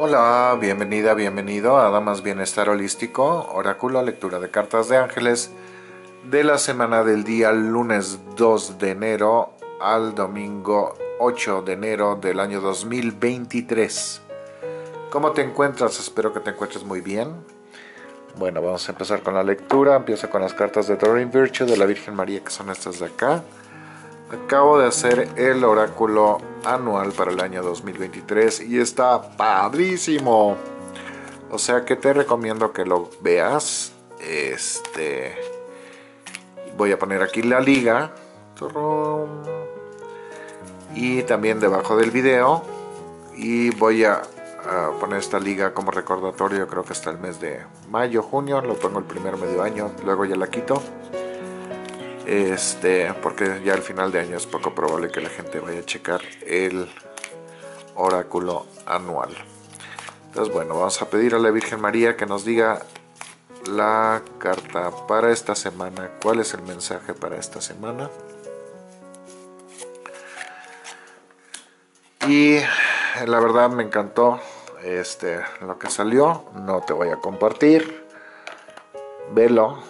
Hola, bienvenida, bienvenido a Adamas Bienestar Holístico, oráculo, lectura de cartas de ángeles de la semana del día lunes 2 de enero al domingo 8 de enero del año 2023. ¿Cómo te encuentras? Espero que te encuentres muy bien. Bueno, vamos a empezar con la lectura. Empiezo con las cartas de Doreen Virtue de la Virgen María, que son estas de acá. Acabo de hacer el oráculo anual para el año 2023 y está padrísimo. O sea que te recomiendo que lo veas. Voy a poner aquí la liga. Y también debajo del video. Y voy a poner esta liga como recordatorio. Creo que hasta el mes de mayo, junio. Lo pongo el primer medio año. Luego ya la quito. Porque ya al final de año es poco probable que la gente vaya a checar el oráculo anual. Entonces, bueno, vamos a pedir a la Virgen María que nos diga la carta para esta semana. ¿Cuál es el mensaje para esta semana? Y la verdad me encantó lo que salió. No te voy a compartir. Velo.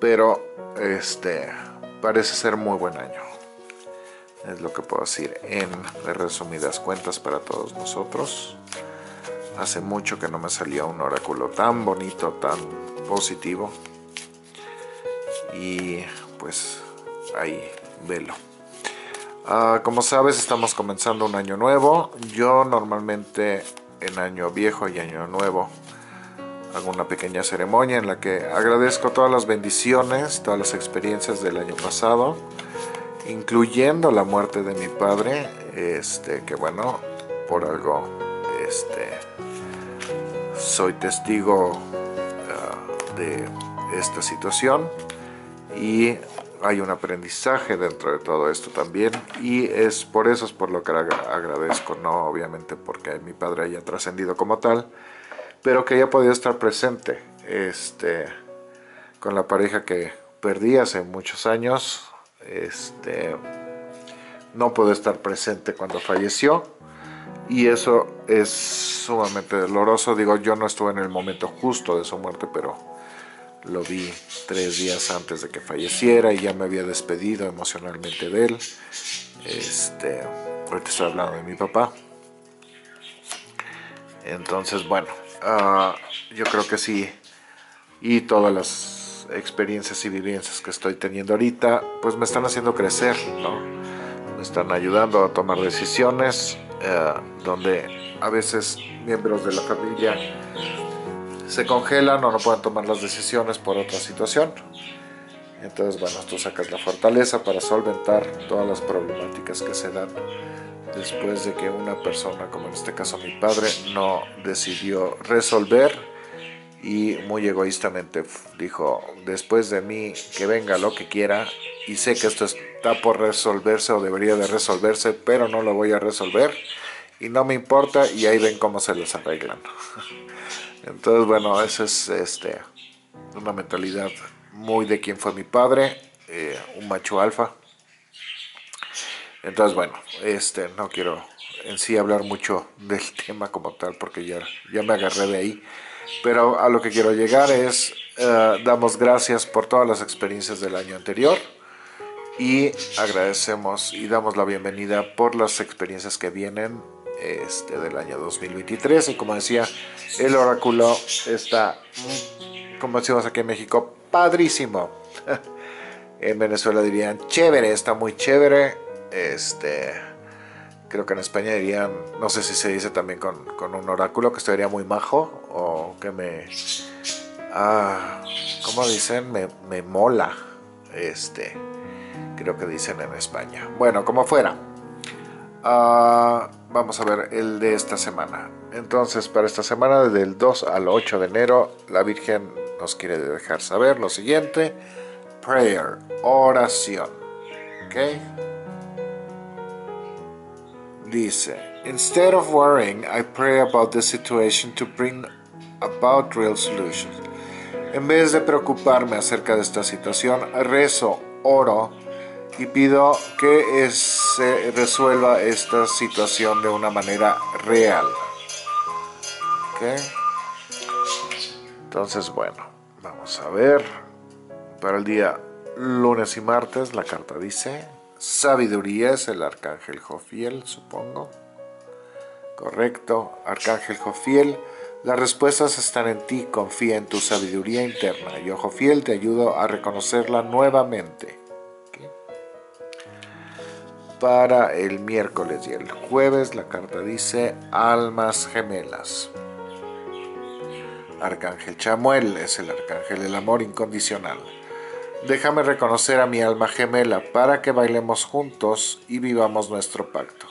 Pero parece ser muy buen año. Es lo que puedo decir en resumidas cuentas para todos nosotros. Hace mucho que no me salía un oráculo tan bonito, tan positivo. Y pues ahí, velo. Como sabes, estamos comenzando un año nuevo. Yo normalmente en año viejo y año nuevo hago una pequeña ceremonia en la que agradezco todas las bendiciones, todas las experiencias del año pasado, incluyendo la muerte de mi padre, que bueno, por algo soy testigo de esta situación, y hay un aprendizaje dentro de todo esto también, y es por eso es por lo que agradezco, no obviamente porque mi padre haya trascendido como tal, pero que haya podido estar presente con la pareja que perdí hace muchos años. No pude estar presente cuando falleció y eso es sumamente doloroso. Digo, yo no estuve en el momento justo de su muerte, pero lo vi 3 días antes de que falleciera y ya me había despedido emocionalmente de él. Ahorita estoy hablando de mi papá. Entonces, bueno. Yo creo que sí, y todas las experiencias y vivencias que estoy teniendo ahorita, pues me están haciendo crecer, ¿no? Me están ayudando a tomar decisiones, donde a veces miembros de la familia se congelan o no pueden tomar las decisiones por otra situación. Entonces, bueno, tú sacas la fortaleza para solventar todas las problemáticas que se dan después de que una persona, como en este caso mi padre, no decidió resolver y muy egoístamente dijo, después de mí que venga lo que quiera, y sé que esto está por resolverse o debería de resolverse, pero no lo voy a resolver y no me importa, y ahí ven cómo se les arreglan. Entonces, bueno, esa es una mentalidad muy de quien fue mi padre, un macho alfa. Entonces, bueno, no quiero en sí hablar mucho del tema como tal, porque ya me agarré de ahí. Pero a lo que quiero llegar es, damos gracias por todas las experiencias del año anterior y agradecemos y damos la bienvenida por las experiencias que vienen del año 2023. Y como decía, el oráculo está, como decimos aquí en México, padrísimo. En Venezuela dirían, chévere, está muy chévere. Creo que en España dirían, no sé si se dice también con un oráculo, que estaría muy majo, o que me, ¿cómo dicen? Me mola, creo que dicen en España. Bueno, como fuera, vamos a ver el de esta semana. Entonces, para esta semana, desde el 2 al 8 de enero, la Virgen nos quiere dejar saber lo siguiente: prayer, oración, ¿ok? Dice, instead of worrying, I pray about the situation to bring about real solutions. En vez de preocuparme acerca de esta situación, rezo, oro y pido que se resuelva esta situación de una manera real. ¿ok? Entonces, bueno, vamos a ver. Para el día lunes y martes, la carta dice... Sabiduría es el Arcángel Jofiel, supongo. Correcto, Arcángel Jofiel. Las respuestas están en ti, confía en tu sabiduría interna. Yo, Jofiel, te ayudo a reconocerla nuevamente. ¿Okay? Para el miércoles y el jueves, la carta dice Almas Gemelas. Arcángel Chamuel es el Arcángel del Amor Incondicional. Déjame reconocer a mi alma gemela para que bailemos juntos y vivamos nuestro pacto.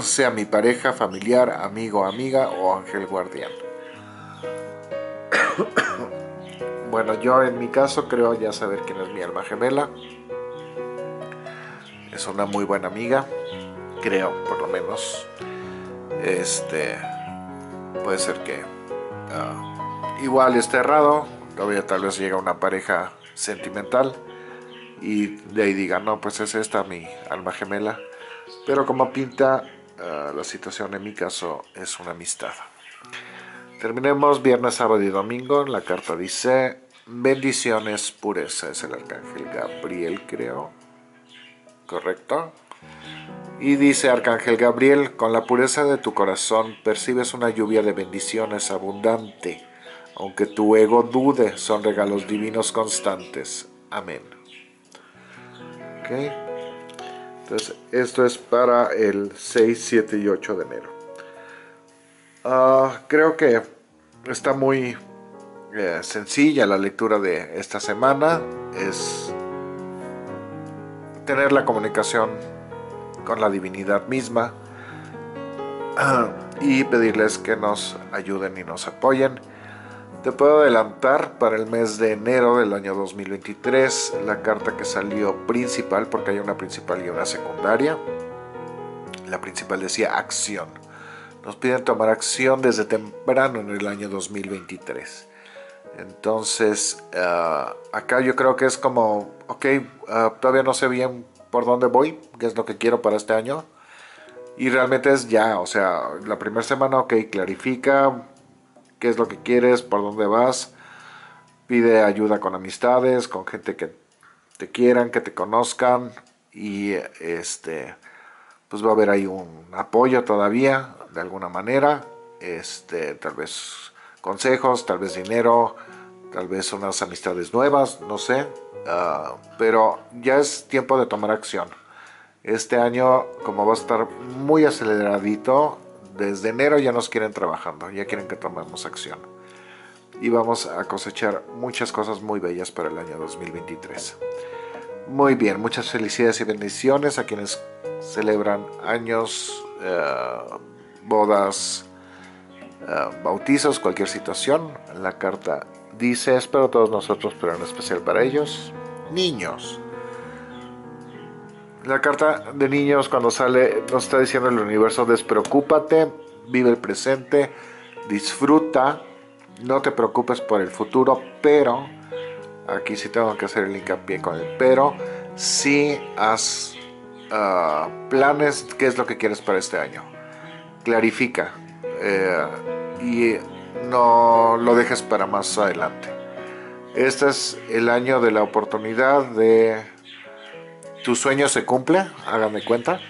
Sea mi pareja, familiar, amigo, amiga o ángel guardián. Bueno, yo en mi caso creo ya saber quién es mi alma gemela. Es una muy buena amiga, creo, por lo menos. Puede ser que igual esté errado, todavía tal vez llega una pareja sentimental y de ahí diga, no, pues es esta mi alma gemela. Pero como pinta la situación en mi caso es una amistad. Terminemos viernes, sábado y domingo. La carta dice bendiciones, pureza. Es el Arcángel Gabriel, creo. Correcto. Y dice Arcángel Gabriel, con la pureza de tu corazón percibes una lluvia de bendiciones abundante. Aunque tu ego dude, son regalos divinos constantes. Amén. Ok. Entonces, esto es para el 6, 7 y 8 de enero. Creo que está muy sencilla la lectura de esta semana. Es tener la comunicación con la divinidad misma y pedirles que nos ayuden y nos apoyen. Te puedo adelantar para el mes de enero del año 2023 la carta que salió principal, porque hay una principal y una secundaria. La principal decía acción. Nos piden tomar acción desde temprano en el año 2023. Entonces, acá yo creo que es como, ok, todavía no sé bien por dónde voy, qué es lo que quiero para este año. Y realmente es ya, o sea, la primera semana, ok, clarifica qué es lo que quieres, por dónde vas, pide ayuda con amistades, con gente que te quieran, que te conozcan, y pues va a haber ahí un apoyo todavía, de alguna manera, tal vez consejos, tal vez dinero, tal vez unas amistades nuevas, no sé, pero ya es tiempo de tomar acción. Este año, como va a estar muy aceleradito, desde enero ya nos quieren trabajando, ya quieren que tomemos acción. Y vamos a cosechar muchas cosas muy bellas para el año 2023. Muy bien, muchas felicidades y bendiciones a quienes celebran años, bodas, bautizos, cualquier situación. La carta dice, es para todos nosotros, pero en especial para ellos, niños. La carta de niños cuando sale nos está diciendo el universo, despreocúpate, vive el presente, disfruta, no te preocupes por el futuro, pero, aquí sí tengo que hacer el hincapié con el pero, sí haz planes, qué es lo que quieres para este año, clarifica y no lo dejes para más adelante. Este es el año de la oportunidad de... ¿Tu sueño se cumple? Háganme cuenta.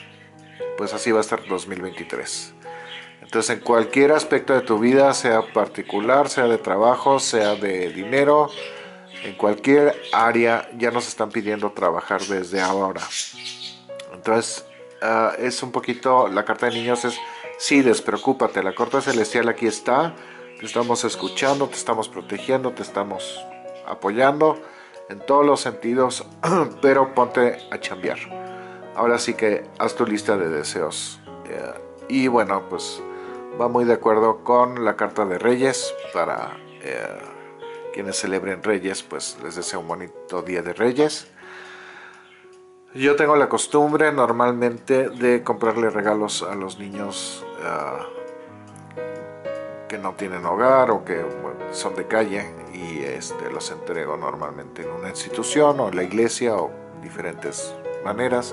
Pues así va a estar 2023. Entonces, en cualquier aspecto de tu vida, sea particular, sea de trabajo, sea de dinero, en cualquier área ya nos están pidiendo trabajar desde ahora. Entonces, es un poquito, la carta de niños es, sí, despreocúpate. La corte celestial aquí está, te estamos escuchando, te estamos protegiendo, te estamos apoyando en todos los sentidos, pero ponte a chambear. Ahora sí que haz tu lista de deseos. Y bueno, pues va muy de acuerdo con la carta de Reyes. Para quienes celebren Reyes, pues les deseo un bonito día de Reyes. Yo tengo la costumbre normalmente de comprarle regalos a los niños que no tienen hogar o que bueno, son de calle. Y los entrego normalmente en una institución o en la iglesia o diferentes maneras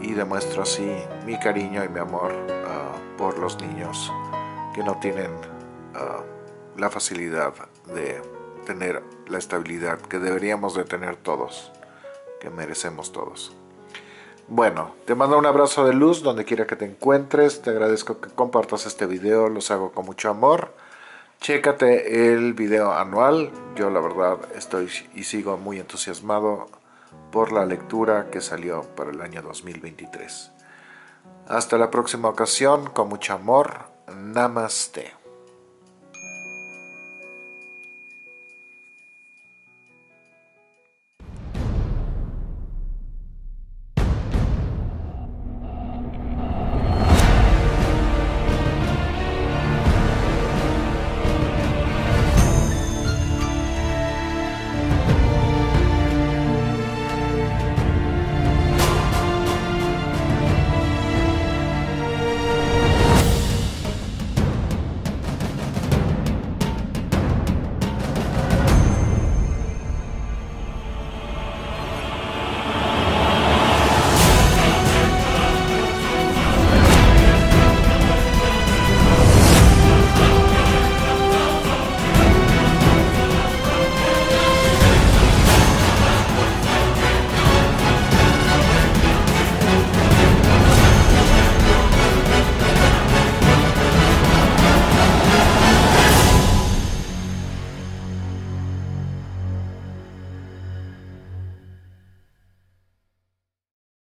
y demuestro así mi cariño y mi amor por los niños que no tienen la facilidad de tener la estabilidad que deberíamos de tener todos, que merecemos todos. Bueno, te mando un abrazo de luz donde quiera que te encuentres. Te agradezco que compartas este video, los hago con mucho amor. Chécate el video anual. Yo la verdad estoy y sigo muy entusiasmado por la lectura que salió para el año 2023. Hasta la próxima ocasión, con mucho amor. Namaste.